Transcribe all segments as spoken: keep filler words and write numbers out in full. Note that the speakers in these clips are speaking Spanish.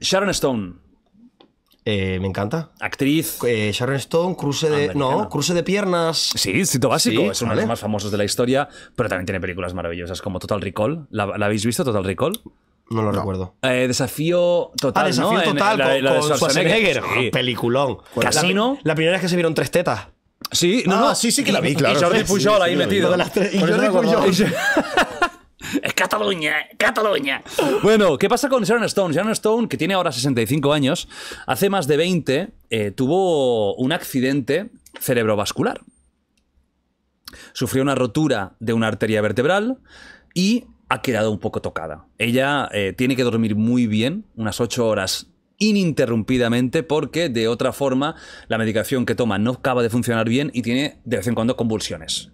Sharon Stone. Eh, me encanta. Actriz. Eh, Sharon Stone, cruce de... No, cruce de piernas. Sí, Instinto Básico. Sí, es uno ¿vale? de los más famosos de la historia, pero también tiene películas maravillosas como Total Recall. ¿La, ¿la habéis visto, Total Recall? No lo no. recuerdo. Eh, desafío total, ah, desafío ¿no? total en, en, la, con, la con Schwarzenegger. Sí. Peliculón. Casino. La, la primera vez que se vieron tres tetas. Sí, no, ah, no. Sí, sí que la vi, claro. Y Jordi Pujol sí, ahí sí, metido. Las tres, y Jordi Pujol. Es Cataluña, Cataluña. Bueno, ¿qué pasa con Sharon Stone? Sharon Stone, que tiene ahora sesenta y cinco años, hace más de veinte, eh, tuvo un accidente cerebrovascular. Sufrió una rotura de una arteria vertebral y ha quedado un poco tocada. Ella eh, tiene que dormir muy bien, unas ocho horas ininterrumpidamente, porque de otra forma la medicación que toma no acaba de funcionar bien y tiene de vez en cuando convulsiones.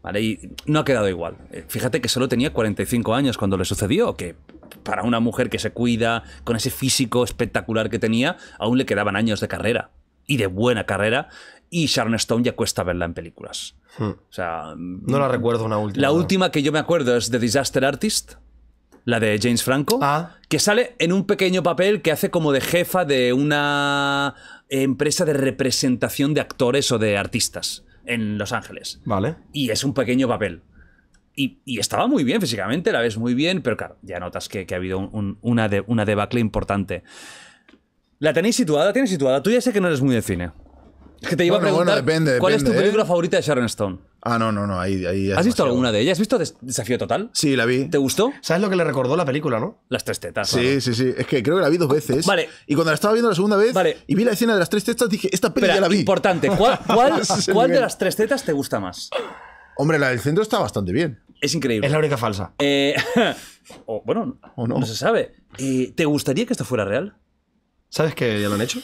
Vale, y no ha quedado igual. Fíjate que solo tenía cuarenta y cinco años cuando le sucedió, que para una mujer que se cuida, con ese físico espectacular que tenía, aún le quedaban años de carrera, y de buena carrera, y Sharon Stone ya cuesta verla en películas. Hmm. O sea, no la recuerdo una última. La no. última que yo me acuerdo es The Disaster Artist, la de James Franco, ah. que sale en un pequeño papel que hace como de jefa de una empresa de representación de actores o de artistas en Los Ángeles. Vale. Y es un pequeño papel. Y, y estaba muy bien físicamente, la ves muy bien, pero claro, ya notas que, que ha habido un, un, una, de, una debacle importante. ¿La tenéis situada? ¿La tienes situada? Tú ya sé que no eres muy de cine. Es que te iba bueno, a preguntar, bueno, depende, ¿cuál depende, es tu película eh? favorita de Sharon Stone? Ah, no, no, no. Ahí, ahí ¿Has visto alguna de ellas? ¿Has visto Desafío Total? Sí, la vi. ¿Te gustó? ¿Sabes lo que le recordó la película, no? Las tres tetas. Sí, ¿no? sí, sí. Es que creo que la vi dos veces. Vale. Y cuando la estaba viendo la segunda vez vale. y vi la escena de las tres tetas, dije, esta peli Pero, ya la vi. Importante. ¿Cuál, cuál, cuál de las tres tetas te gusta más? Hombre, la del centro está bastante bien. Es increíble. Es la única falsa. Eh, o, bueno, o no. no se sabe. Eh, ¿Te gustaría que esto fuera real? ¿Sabes que ya lo han hecho?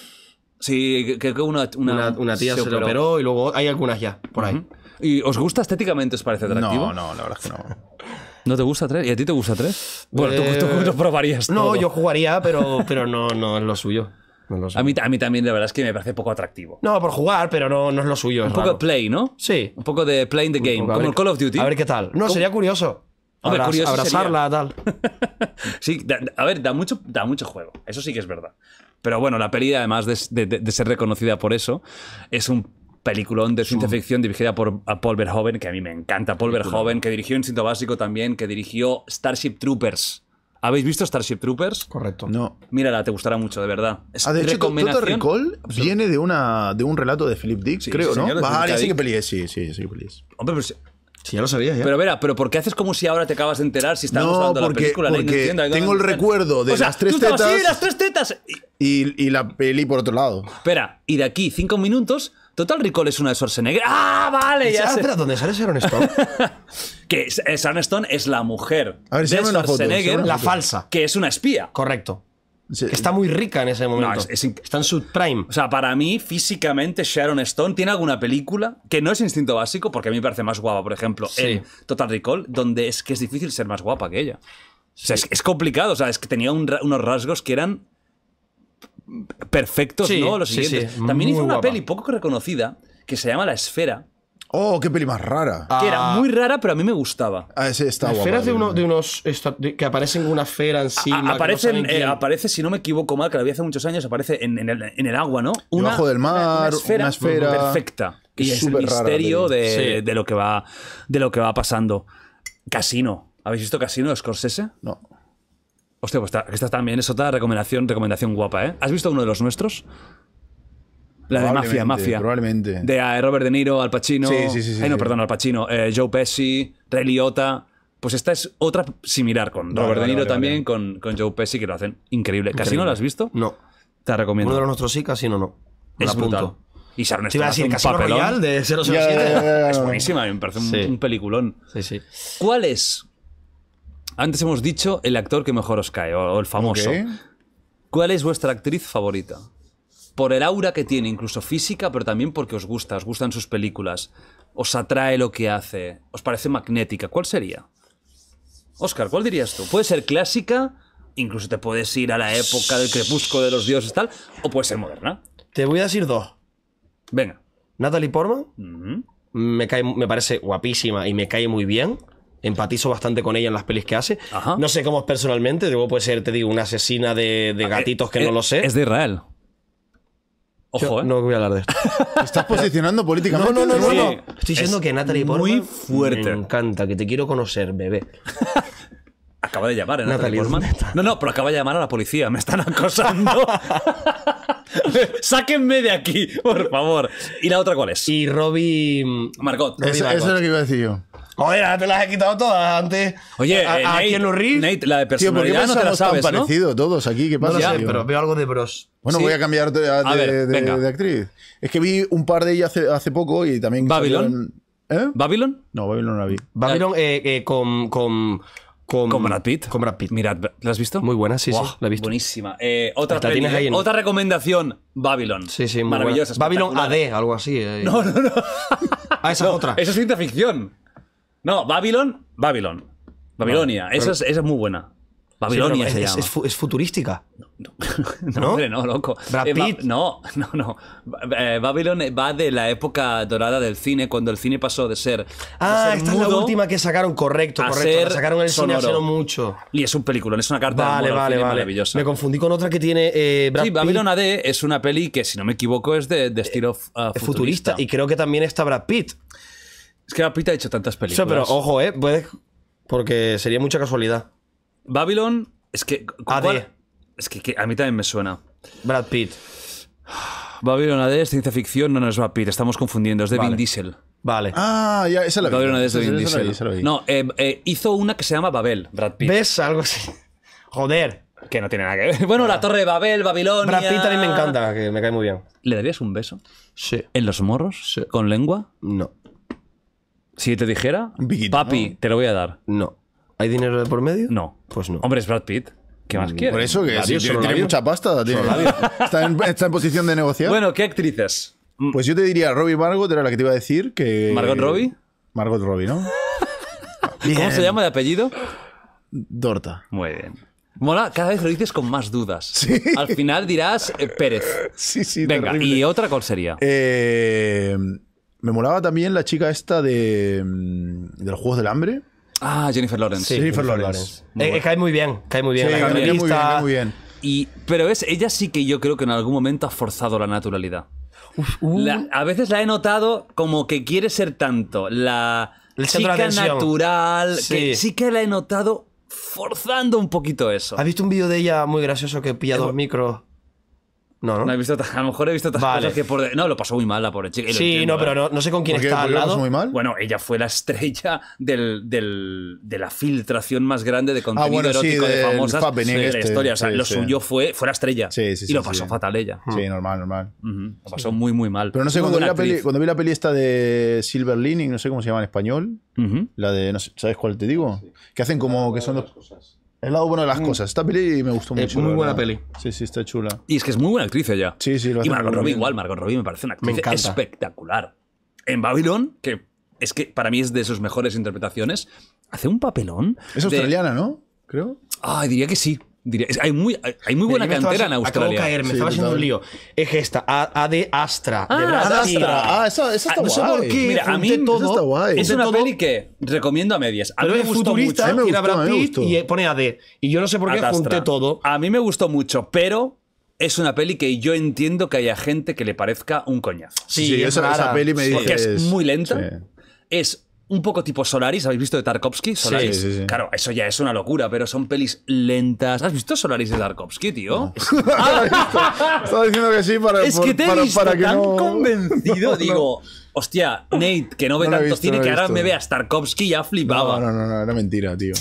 Sí, creo que una, una, una, una tía se, se lo operó. operó y luego hay algunas ya por ahí. Uh-huh. ¿Y os gusta estéticamente? ¿Os parece atractivo? No, no, la verdad es que no. ¿No te gusta tres? ¿Y a ti te gusta tres? Bueno, eh... tú, tú, tú probarías todo. No, yo jugaría, pero, pero no, no es lo suyo. No es lo suyo. A, mí, a mí también, la verdad es que me parece poco atractivo. No, por jugar, pero no, no es lo suyo. Un poco de play, ¿no? Sí. Un poco de playing the game, como el Call of Duty. A ver qué tal. No, ¿Cómo? sería curioso. Hombre, Abraz, curioso abrazarla, sería. tal. Sí, da, a ver, da mucho, da mucho juego. Eso sí que es verdad. Pero bueno, la peli, además de, de, de ser reconocida por eso, es un peliculón de ciencia ficción dirigida por Paul Verhoeven, que a mí me encanta. Paul Verhoeven, que dirigió Instinto Básico también, que dirigió Starship Troopers. ¿Habéis visto Starship Troopers? Correcto. No. Mírala, te gustará mucho, de verdad. Es ah, de hecho, Total Recall viene de, una, de un relato de Philip Dick, sí, creo, ¿no? Ah, sí que peli es, sí, sí, sí que peli es. Hombre, pero... Si... Sí, ya lo sabías, ya. Pero, verá, ¿pero por qué haces como si ahora te acabas de enterar si estábamos hablando no, de la película? No, porque no tengo el recuerdo de o sea, las tres tú tetas. Sí, las tres tetas. Y, y la peli por otro lado. Espera, y de aquí cinco minutos, Total Recall es una de Schwarzenegger. ¡Ah, vale! Ya sé. Espera, ¿dónde sale Sharon Stone? Que Sharon Stone es la mujer a ver, de Schwarzenegger. Foto, la falsa. Que es una espía. Correcto. Sí. Que está muy rica en ese momento. No, es, es, está en su prime. O sea, para mí, físicamente, Sharon Stone tiene alguna película que no es Instinto Básico, porque a mí me parece más guapa, por ejemplo, sí. en Total Recall, donde es que es difícil ser más guapa que ella. Sí. O sea, es, es complicado. O sea, es que tenía un, unos rasgos que eran perfectos, sí, ¿no? Los sí, siguientes. Sí, También hizo una guapa. peli poco reconocida que se llama La Esfera. Oh, qué peli más rara. Que ah. era muy rara, pero a mí me gustaba. Ah, ese está guapo. Esferas de, uno, de unos. Esta, de, que aparecen en una esfera encima. A, a, aparecen, no eh, aparece, si no me equivoco mal, que la vi hace muchos años, aparece en, en, el, en el agua, ¿no? Una, Debajo del mar, una esfera, una esfera perfecta. Y es el misterio rara, de, sí. de, lo que va, de lo que va pasando. Casino. ¿Habéis visto Casino de Scorsese? No. Hostia, pues esta, esta también es otra recomendación, recomendación guapa, ¿eh? ¿Has visto uno de los nuestros? La de Mafia, Mafia. Probablemente. De Robert De Niro, Al Pacino. Sí, sí, sí. sí Ay, no, sí. perdón, Al Pacino. Eh, Joe Pesci, Ray Liotta. Pues esta es otra similar con Robert vale, De Niro vale, también, vale. Con, con Joe Pesci, que lo hacen increíble. increíble. ¿Casino la has visto? No. Te la recomiendo. Uno de los nuestros sí, Casino no. Me es brutal. Punto. Y Sharon Stone hace un Casino Royale de cero cero siete. Yeah, yeah, yeah, yeah. Es buenísima, me parece sí. un, un peliculón. Sí, sí. ¿Cuál es? Antes hemos dicho el actor que mejor os cae, o, o el famoso. Okay. ¿Cuál es vuestra actriz favorita? Por el aura que tiene, incluso física, pero también porque os gusta, os gustan sus películas, os atrae lo que hace, os parece magnética. ¿Cuál sería? Óscar, ¿cuál dirías tú? Puede ser clásica, incluso te puedes ir a la época del crepúsculo de los dioses tal, o puede ser moderna. Te voy a decir dos. Venga. Natalie Portman, uh-huh. me, cae, me parece guapísima y me cae muy bien. empatizo bastante con ella en las pelis que hace. Ajá. No sé cómo es personalmente, luego puede ser, te digo, una asesina de, de gatitos que eh, no lo sé. Es de Israel. Ojo, ¿eh? No voy a hablar de esto. ¿Te estás posicionando políticamente? No, no, no, no, no. Sí. Estoy diciendo es que Natalie Portman... Muy fuerte. Me encanta, que te quiero conocer, bebé. Acaba de llamar, ¿eh? Natalie Portman. No, no, pero acaba de llamar a la policía. Me están acosando. Sáquenme de aquí, por favor. ¿Y la otra cuál es? Y Robbie... Margot. Robbie Esa, Margot. Eso es lo que iba a decir yo. Joder, te las he quitado todas antes. Oye, eh, aquí en los reels. Nate, la de personalidad no te la sabes, ¿no? Parecido todos aquí, ¿qué pasa? No, ya, pero veo algo de bros. Bueno, sí. voy a cambiar de, de, a ver, de, de actriz. Es que vi un par de ellas hace, hace poco y también... ¿Babylon? En... ¿Eh? ¿Babylon? No, Babylon no la vi. Babylon eh, eh, con... con... Con, con Brad Pitt. Con Brad Pitt. Mirad, ¿la has visto? Muy buena, sí, wow, sí, la he visto. Buenísima. Eh, otra, peli, en... otra recomendación, Babylon. Sí, sí, maravillosa. Babylon A D, algo así. Eh. No, no, no. Ah, esa no, es otra. Esa es ciencia ficción. No, Babylon, Babylon. Babilonia, no, pero... esa, es, esa es muy buena. Babilonia sí, no, no, se es, llama. Es, es futurística. No, no, no, ¿no? Hombre, no, loco. Brad eh, Pitt. No, no, no. Eh, Babylon va de la época dorada del cine, cuando el cine pasó de ser. Ah, de ser esta mudo, es la última que sacaron, correcto, correcto. Ser sacaron el sonoro. Cine hace no mucho. Y es un película, es una carta vale, de amor vale, al cine vale. maravillosa. Me confundí con otra que tiene eh, Brad sí, Pitt. Sí, Babylon A D es una peli que, si no me equivoco, es de, de estilo uh, futurista. futurista. Y creo que también está Brad Pitt. Es que Brad Pitt ha hecho tantas películas. O sea, pero ojo, ¿eh? Puedes... Porque sería mucha casualidad. Babylon, es que... A D. Es que, que a mí también me suena. Brad Pitt. Babylon A D es ciencia ficción, no, no es Brad Pitt, estamos confundiendo, es de vale. Vin Diesel. Vale. Ah, ya, esa la vi. Babylon A D es de Vin Diesel. Esa la vi, esa la vi. No, eh, eh, hizo una que se llama Babel, Brad Pitt. ¿Ves? Algo así. Joder. Que no tiene nada que ver. Bueno, ah. la Torre de Babel, Babilonia... Brad Pitt también me encanta, que me cae muy bien. ¿Le darías un beso? Sí. ¿En los morros? Sí. ¿Con lengua? No. Si te dijera, Biguito, papi, no. te lo voy a dar. No. ¿Hay dinero de por medio? No. Pues no. Hombre, es Brad Pitt. ¿Qué más quieres? Por eso que sí, tiene, tiene mucha pasta. Tiene, está, en, está en posición de negociar. Bueno, ¿qué actrices? Pues yo te diría, Robbie Margot era la que te iba a decir. Que... ¿Margot Robbie? Margot Robbie, ¿no? Bien. ¿Cómo se llama de apellido? Dorta. Muy bien. Mola, cada vez lo dices con más dudas. Sí. Al final dirás eh, Pérez. Sí, sí, Venga, terrible. ¿Y otra cuál sería? Eh... Me molaba también la chica esta de, de los Juegos del Hambre. Ah, Jennifer Lawrence. Sí, Jennifer, Jennifer Lawrence. Lawrence. Eh, cae muy bien, cae muy bien. Sí, la cae muy bien, cae muy bien. Y, pero es, ella sí que yo creo que en algún momento ha forzado la naturalidad. Uf, uh. la, a veces la he notado como que quiere ser tanto la Le chica natural, sí. que sí que la he notado forzando un poquito eso. ¿Has visto un vídeo de ella muy gracioso que pilla dos micros? No, no. no he visto, a lo mejor he visto otras vale. cosas que por... No, lo pasó muy mal la pobre chica. Sí, entiendo, no, pero no, no sé con quién está al lado. Muy mal? Bueno, ella fue la estrella del, del, de la filtración más grande de contenido ah, bueno, erótico sí, de famosas de la este, historia. O sea, sí, lo sí. suyo fue, fue la estrella. Sí, sí, sí, y lo pasó sí, fatal ella. Sí, normal, normal. Uh -huh. Lo pasó sí. muy, muy mal. Pero no sé, cuando vi, la peli, cuando vi la peli esta de Silver Linings, no sé cómo se llama en español, uh -huh. la de, no sé, ¿sabes cuál te digo? Sí. Que hacen como que son dos cosas. El lado bueno de las mm. cosas. Esta peli me gustó mucho. Es muy buena peli. Sí, sí, está chula. Y es que es muy buena actriz ella. Sí, sí. Lo y Margot Robbie igual. Margot Robbie me parece una actriz espectacular. En Babylon, que es que para mí es de sus mejores interpretaciones, hace un papelón. Es de... australiana, ¿no? Creo. Ah, diría que sí. Diría... Hay, muy, hay muy buena cantera estaba, en Australia. Acabo de caer, me sí, estaba haciendo un lío. Es esta, A, a de Astra. Ah, de Astra. Ah, esa, esa está a, guay. No sé por qué. Mira, a mí todo, está guay. Es una todo... peli que recomiendo a medias. A mí me gustó futurista, mucho. Me gustó, Brad Pitt me y pone A D. Y yo no sé por qué junté todo. A mí me gustó mucho, pero es una peli que yo entiendo que haya gente que le parezca un coñazo. Sí, sí, esa, esa peli me dice. Porque es muy lenta. Sí. Es... un poco tipo Solaris, ¿habéis visto de Tarkovsky? Solaris. Sí, sí, sí. Claro, eso ya es una locura, pero son pelis lentas. ¿Has visto Solaris de Tarkovsky, tío? Ah, estaba diciendo que sí para Es por, que te para, he visto para que tan no... convencido. Digo, hostia, Nate, que no ve no tanto visto, cine, no que ahora me veas Tarkovsky, ya flipaba. No, no, no, no, era mentira, tío.